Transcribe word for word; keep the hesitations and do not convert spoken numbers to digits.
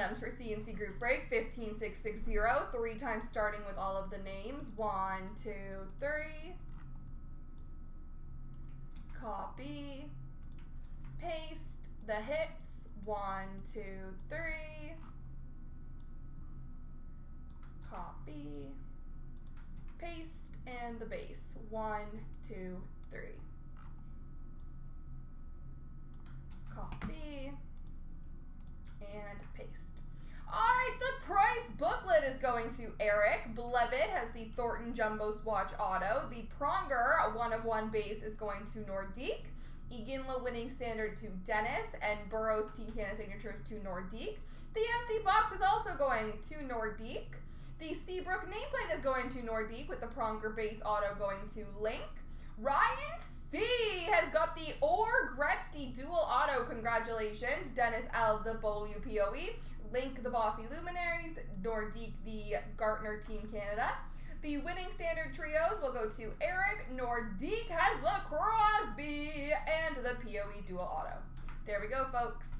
randoms for C and C Group Break, fifteen six sixty, three times starting with all of the names. One, two, three. Copy. Paste the hits. One, two, three. Copy. Paste and the base. One, two, three. Copy. And paste. Alright, the prize booklet is going to Eric. Blevitt has the Thornton Jumbo Swatch auto. The Pronger, a one-of-one base, is going to Nordique. Eginla winning standard to Dennis. And Burrows Team Canada signatures to Nordique. The empty box is also going to Nordique. The Seabrook nameplate is going to Nordique with the Pronger base auto going to Link. Ryan C has got the Orr Gretzky dual auto. Congratulations. Dennis L, the Beaulieu P O E. Link, the Bossy Luminaries. Nordique, the Gartner Team Canada. The winning standard trios will go to Eric. Nordique has the Crosby and the P O E dual auto. There we go, folks.